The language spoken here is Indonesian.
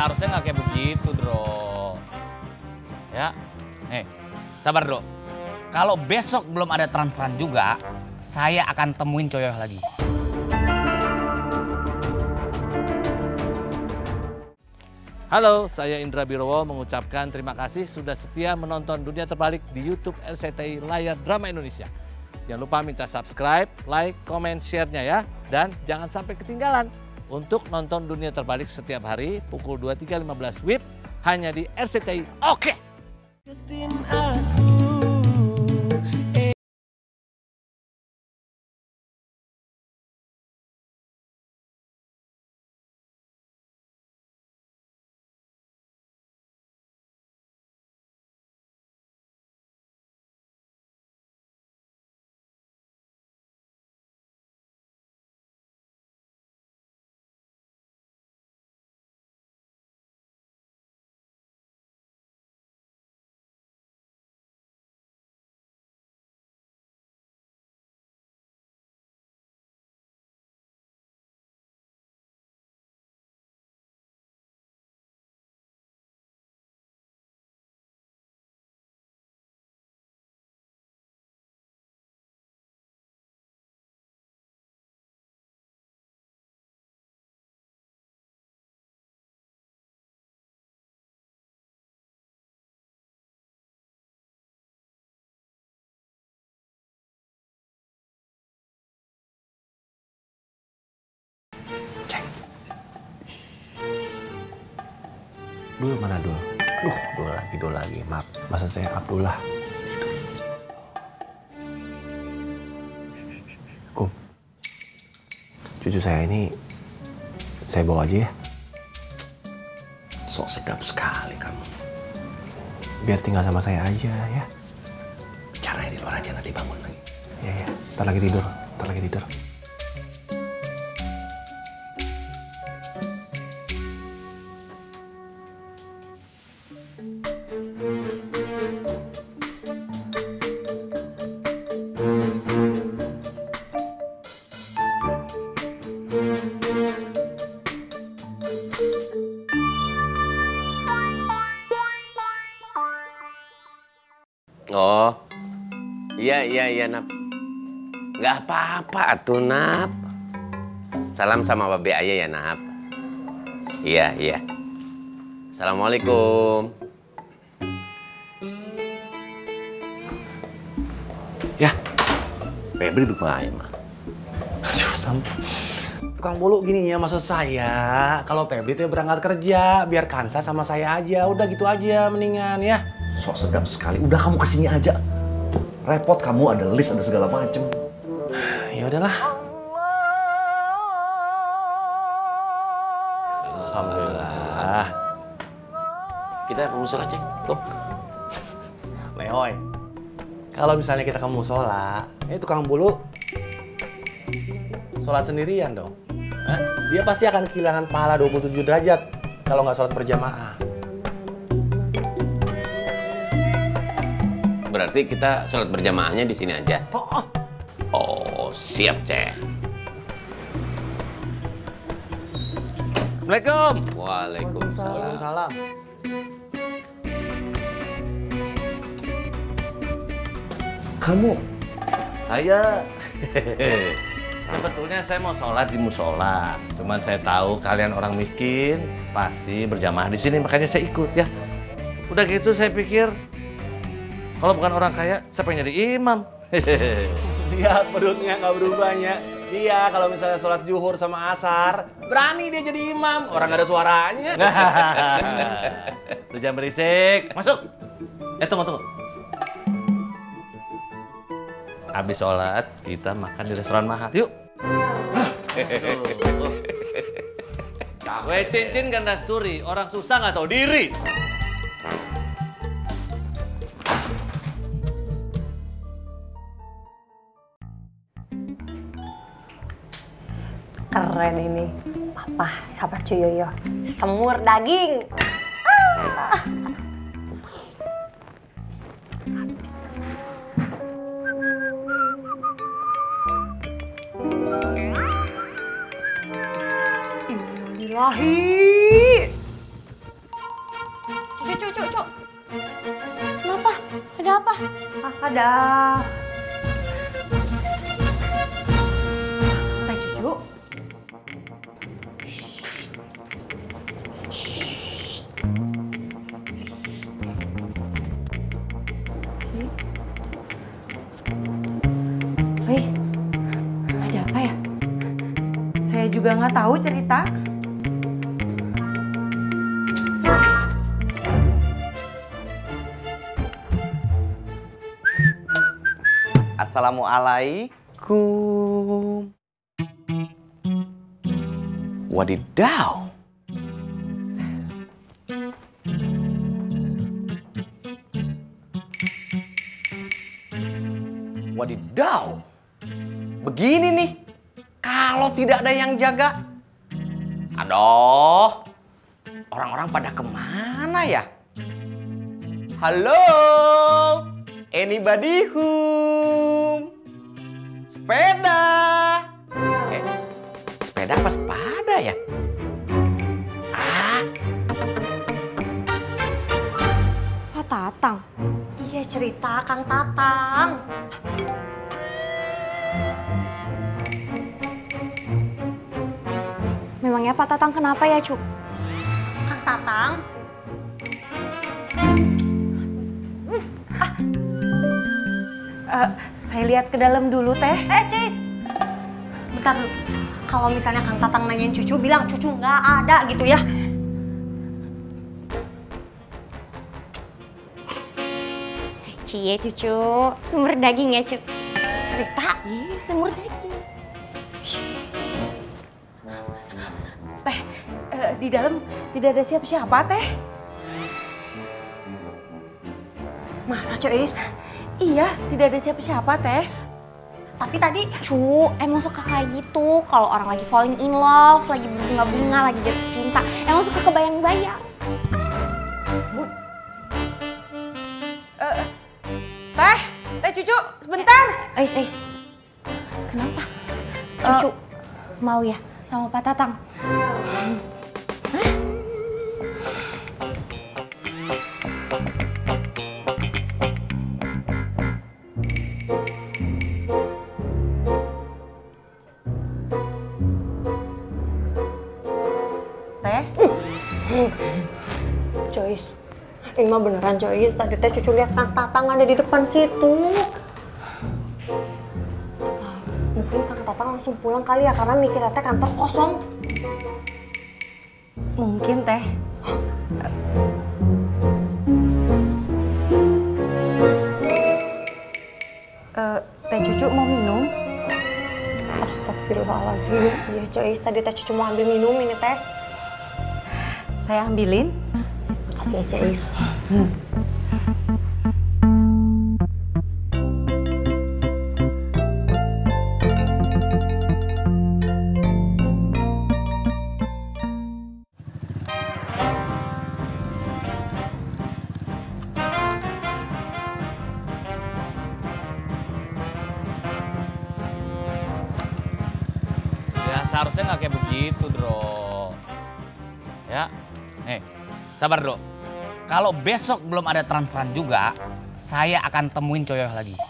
Seharusnya nggak kayak begitu, Dro. Ya, nih, sabar, Dro. Kalau besok belum ada transferan juga, saya akan temuin Coyoh lagi. Halo, saya Indra Birowo mengucapkan terima kasih sudah setia menonton Dunia Terbalik di YouTube LCTI Layar Drama Indonesia. Jangan lupa minta subscribe, like, komen, share-nya ya. Dan jangan sampai ketinggalan untuk nonton Dunia Terbalik setiap hari pukul 23.15 WIB hanya di RCTI. Oke! Dul mana Dul? Duh, Dul lagi. Maaf, maksud saya Abdullah. Kum, cucu saya ini saya bawa aja ya. Sok sedap sekali kamu. Biar tinggal sama saya aja ya. Bicaranya di luar aja, nanti bangun lagi. Iya, ya. Ntar lagi tidur. Oh, iya Nap. Gak apa-apa atuh Nap. Salam sama Babe Ayah ya Nap. Iya. Assalamualaikum. Ya, Pebri bermain mah. Aduh sampun. Tukang bulu gini ya maksud saya. Kalau Pebri tuh berangkat kerja, biar Kansa sama saya aja. Udah gitu aja mendingan ya. Sok sedap sekali, udah kamu kesini aja. Repot kamu, ada list, ada segala macem. Ya udahlah. Alhamdulillah. Kita ke musola cek, kok. Lehoy, kalau misalnya kita ke musola, ini tukang bulu sholat sendirian dong. Hah? Dia pasti akan kehilangan pahala 27 derajat kalau nggak sholat berjamaah. Berarti kita sholat berjamaahnya di sini aja. Oh, siap, Cek. Assalamualaikum. Waalaikumsalam. Kamu? Saya? Sebetulnya saya mau sholat di musola. Cuman saya tahu kalian orang miskin pasti berjamaah di sini, makanya saya ikut ya. Udah gitu saya pikir, kalau bukan orang kaya, siapa yang jadi imam? Lihat perutnya nggak berubahnya. Dia kalau misalnya sholat zuhur sama asar, berani dia jadi imam. Orang nggak ada suaranya. Lu jangan berisik. Masuk. Tunggu. Abis sholat, kita makan di restoran mahal. Yuk. Weh cincin ganda sturi. Orang susah nggak tahu diri. Keren ini, papa sahabat cuy Yoyo, semur daging. Habis. Innalillahi. dah. Teh cucu. Guys, ada apa ya? Saya juga nggak tahu cerita. Assalamualaikum. Wadidaw. Wadidaw. Begini nih, kalau tidak ada yang jaga. Aduh, orang-orang pada kemana ya? Halo, anybody who? Sepeda. Sepeda apa sepada ya? Ah. Pak Tatang. Iya, cerita Kang Tatang. Memangnya Pak Tatang kenapa ya, Cuk? Kang Tatang? Saya lihat ke dalam dulu, Teh. Cis! Bentar dulu. Kalau misalnya Kang Tatang nanyain cucu, bilang cucu nggak ada gitu ya. Cie, cucu. Sumur daging ya, Cuk? Cerita? Iya, sumur daging. Teh, di dalam tidak ada siapa-siapa, Teh. Masa, Cis? Iya, tidak ada siapa-siapa, Teh. Tapi tadi... Cu, emang suka kayak gitu. Kalau orang lagi falling in love, lagi bunga-bunga, lagi jatuh cinta. Emang suka kebayang-bayang. Teh, Teh Cucu, sebentar. Ais. Kenapa? Cucu, mau ya sama Pak Tatang? Hah? Ima beneran, Joyce. Tadi Teh Cucu lihat Kang Tatang ada di depan situ. Mungkin Kang Tatang langsung pulang kali ya, karena mikirnya Teh kantor kosong. Mungkin, Teh. Teh Cucu mau minum? Astagfirullahaladzim. Iya, Joyce. Tadi Teh Cucu mau ambil minum ini, Teh. Saya ambilin. Makasih ya, Joyce. Ya, seharusnya nggak kayak begitu, Bro. Ya, sabar, Bro. Kalau besok belum ada transferan juga, saya akan temuin Coyoy lagi.